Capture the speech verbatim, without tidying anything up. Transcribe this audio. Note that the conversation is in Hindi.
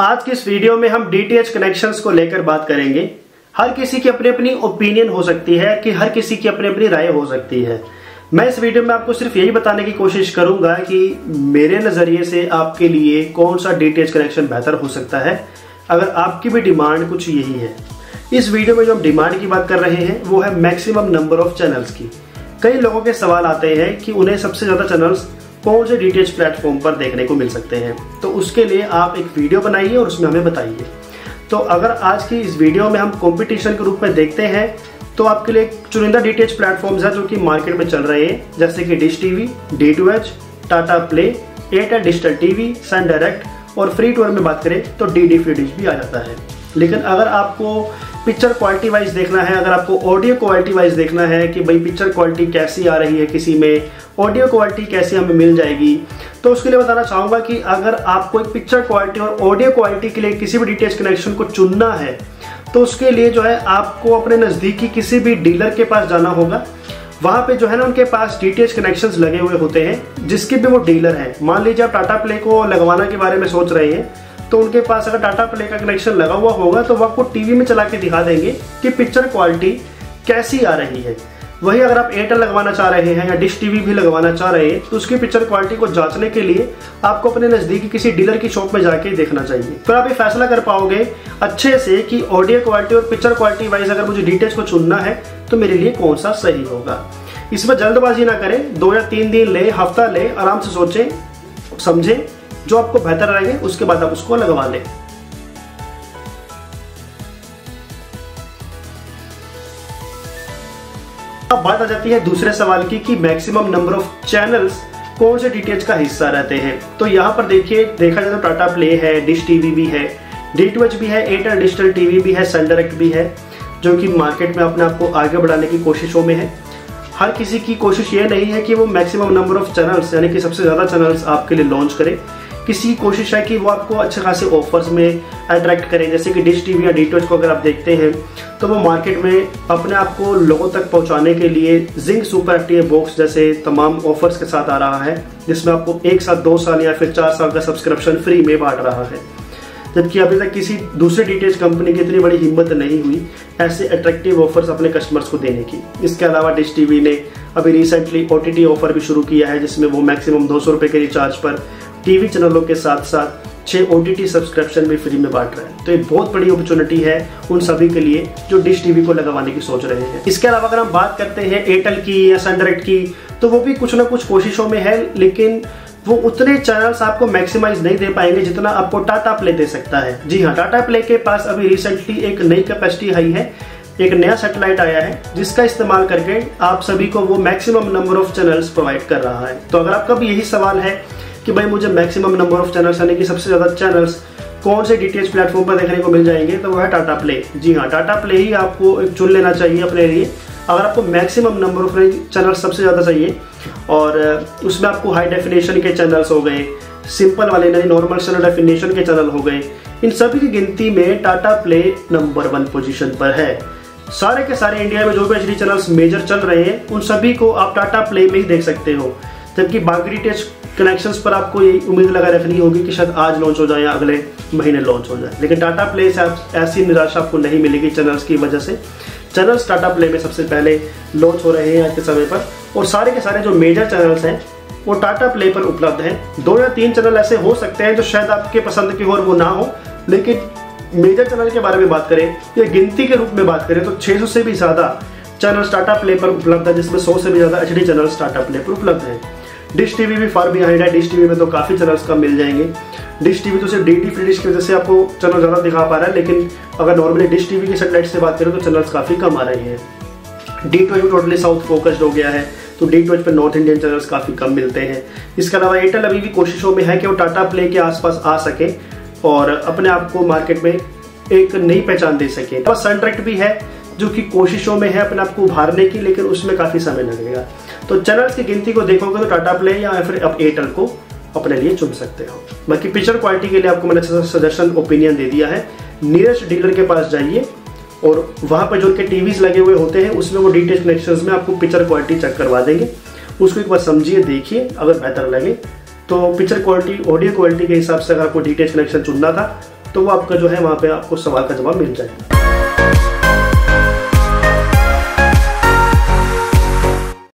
आज की इस वीडियो में हम डीटीएच कनेक्शंस को लेकर बात करेंगे। हर किसी की अपनी अपनी ओपिनियन हो सकती है कि हर किसी की अपनी अपनी राय हो सकती है। मैं इस वीडियो में आपको सिर्फ यही बताने की कोशिश करूंगा कि मेरे नज़रिए से आपके लिए कौन सा डीटीएच कनेक्शन बेहतर हो सकता है, अगर आपकी भी डिमांड कुछ यही है। इस वीडियो में जो हम डिमांड की बात कर रहे हैं वो है मैक्सिमम नंबर ऑफ चैनल्स की। कई लोगों के सवाल आते हैं कि उन्हें सबसे ज़्यादा चैनल्स कौन से डीटीएच प्लेटफॉर्म पर देखने को मिल सकते हैं, तो उसके लिए आप एक वीडियो बनाइए और उसमें हमें बताइए। तो अगर आज की इस वीडियो में हम कंपटीशन के रूप में देखते हैं तो आपके लिए चुनिंदा डीटीएच प्लेटफॉर्म्स हैं जो कि मार्केट में चल रहे हैं, जैसे कि dish TV, D T H, Tata play, Airtel digital TV, Sun Direct, और फ्री टू एयर में बात करें तो डीडी फ्री डिश भी आ जाता है। लेकिन अगर आपको पिक्चर क्वालिटी वाइज देखना है, अगर आपको ऑडियो क्वालिटी वाइज देखना है कि भाई पिक्चर क्वालिटी कैसी आ रही है, किसी में ऑडियो क्वालिटी कैसी हमें मिल जाएगी, तो उसके लिए बताना चाहूँगा कि अगर आपको एक पिक्चर क्वालिटी और ऑडियो क्वालिटी के लिए किसी भी डीटीएच कनेक्शन को चुनना है तो उसके लिए जो है आपको अपने नज़दीकी किसी भी डीलर के पास जाना होगा। वहाँ पे जो है ना उनके पास डीटीएच कनेक्शंस लगे हुए होते हैं, जिसके भी वो डीलर हैं। मान लीजिए आप टाटा प्ले को लगवाना के बारे में सोच रहे हैं तो उनके पास अगर टाटा प्ले का कनेक्शन लगा हुआ होगा तो वो आपको टीवी में चला के दिखा देंगे कि पिक्चर क्वालिटी कैसी आ रही है। वहीं अगर आप एयरटेल लगवाना चाह रहे हैं या डिश टीवी भी लगवाना चाह रहे हैं तो उसकी पिक्चर क्वालिटी को जांचने के लिए आपको अपने नज़दीकी किसी डीलर की शॉप में जाके देखना चाहिए। फिर आप ये फैसला कर पाओगे अच्छे से कि ऑडियो क्वालिटी और पिक्चर क्वालिटी वाइज अगर मुझे डीटीएच को चुनना है तो मेरे लिए कौन सा सही होगा। इसमें जल्दबाजी ना करें, दो या तीन दिन लें, हफ्ता लें, आराम से सोचें समझें, जो आपको बेहतर लगे उसके बाद आप उसको लगवा लें। अब बात आ जाती है दूसरे सवाल की कि मैक्सिमम नंबर ऑफ चैनल्स कौन से डीटीएच का हिस्सा रहते हैं। तो यहाँ पर देखिए, देखा जाए तो टाटा प्ले है, डिश टीवी भी है, डी टी एच भी है, एयरटेल डिजिटल टीवी भी है, सन डायरेक्ट भी है, जो कि मार्केट में अपने आप को आगे बढ़ाने की कोशिशों में है। हर किसी की कोशिश ये नहीं है कि वो मैक्सिमम नंबर ऑफ चैनल्स यानी कि सबसे ज़्यादा चैनल्स आपके लिए लॉन्च करें। किसी की कोशिश है कि वो आपको अच्छे खासे ऑफर्स में अट्रैक्ट करें, जैसे कि डिश टीवी या डी टी एच को अगर आप देखते हैं तो वो मार्केट में अपने आप को लोगों तक पहुंचाने के लिए Zing super F T A box जैसे तमाम ऑफर्स के साथ आ रहा है, जिसमें आपको एक साथ दो साल या फिर चार साल का सब्सक्रिप्शन फ्री में बांट रहा है। जबकि अभी तक किसी दूसरे डीटीएच कंपनी की इतनी बड़ी हिम्मत नहीं हुई ऐसे अट्रैक्टिव ऑफर्स अपने कस्टमर्स को देने की। इसके अलावा डिश टीवी ने अभी recently O T T offer भी शुरू किया है, जिसमें वो मैक्सिमम दो सौ रुपये के रिचार्ज पर टीवी चैनलों के साथ साथ छः ओ टी टी सब्सक्रिप्शन भी फ्री में बांट रहे हैं। तो ये बहुत बड़ी अपॉर्चुनिटी है उन सभी के लिए जो डिश टीवी को लगवाने की सोच रहे हैं। इसके अलावा अगर हम बात करते हैं एयरटेल की या सन डायरेक्ट की, तो वो भी कुछ ना कुछ कोशिशों में है, लेकिन वो उतने चैनल्स आपको मैक्सिमाइज नहीं दे पाएंगे जितना आपको टाटा प्ले दे सकता है। जी हाँ, टाटा प्ले के पास अभी रिसेंटली एक नई कैपेसिटी आई है, एक नया सैटेलाइट आया है, जिसका इस्तेमाल करके आप सभी को वो maximum number of channels provide कर रहा है। तो अगर आपका भी यही सवाल है कि भाई मुझे मैक्सिमम नंबर ऑफ चैनल्स यानी कि सबसे ज़्यादा चैनल्स कौन से डीटीएच प्लेटफॉर्म पर देखने को मिल जाएंगे, तो वह है टाटा प्ले। जी हाँ, टाटा प्ले ही आपको एक चुन लेना चाहिए अपने लिए। अगर आपको मैक्सिमम नंबर ऑफ चैनल्स सबसे ज़्यादा चाहिए और उसमें आपको हाई डेफिनेशन के चैनल्स हो गए, सिंपल वाले यानी नॉर्मल चैनल डेफिनेशन के चैनल हो गए, इन सभी की गिनती में Tata Play number one position पर है। सारे के सारे इंडिया में जो भी एचडी चैनल्स मेजर चल रहे हैं उन सभी को आप टाटा प्ले में ही देख सकते हो, जबकि बाकी डीटीएच कनेक्शंस पर आपको ये उम्मीद लगा रखनी होगी कि शायद आज लॉन्च हो जाए या अगले महीने लॉन्च हो जाए। लेकिन टाटा प्ले से आप ऐसी निराशा आपको नहीं मिलेगी चैनल्स की वजह से। चैनल्स टाटा प्ले में सबसे पहले लॉन्च हो रहे हैं आज के समय पर, और सारे के सारे जो मेजर चैनल्स हैं वो टाटा प्ले पर उपलब्ध हैं। दो या तीन चैनल ऐसे हो सकते हैं जो शायद आपके पसंद की हो और वो ना हो, लेकिन मेजर चैनल के बारे में बात करें या गिनती के रूप में बात करें तो छः सौ से भी ज़्यादा चैनल्स टाटा प्ले पर उपलब्ध है, जिसमें सौ से भी ज़्यादा एचडी चैनल्स टाटा प्ले पर उपलब्ध हैं। डिश टीवी भी फार बिहाइंड है, डिश टीवी में तो काफ़ी चैनल्स कम मिल जाएंगे। डिश टीवी तो सिर्फ डीडी फ्री डिश की वजह से आपको चैनल ज़्यादा दिखा पा रहा है, लेकिन अगर नॉर्मली डिश टीवी की सेटेलाइट से बात करें तो चैनल्स काफ़ी कम आ रही हैं। D T H totally south focused हो गया है, तो डी टी एच पर नॉर्थ इंडियन चैनल्स काफ़ी कम मिलते हैं। इसके अलावा एयरटेल अभी भी कोशिशों में है कि वो टाटा प्ले के आसपास आ सके और अपने आप को मार्केट में एक नई पहचान दे सके। और सन डायरेक्ट भी है जो कि कोशिशों में है अपने आप को उभारने की, लेकिन उसमें काफ़ी समय लगेगा। तो चैनल्स की गिनती को देखोगे तो टाटा प्ले या फिर आप एयरटेल को अपने लिए चुन सकते हो। बाकी पिक्चर क्वालिटी के लिए आपको मैंने अच्छा सा सजेशन ओपिनियन दे दिया है। नियरेस्ट डीलर के पास जाइए और वहाँ पर जो उनके टीवीज़ लगे हुए होते हैं उसमें वो डीटीएच कनेक्शंस में आपको पिक्चर क्वालिटी चेक करवा देंगे। उसको एक बार समझिए, देखिए, अगर बेहतर लगे तो पिक्चर क्वालिटी ऑडियो क्वालिटी के हिसाब से अगर आपको डीटीएच कनेक्शन चुनना था तो वो आपका जो है वहाँ पे आपको सवाल का जवाब मिल जाएगा।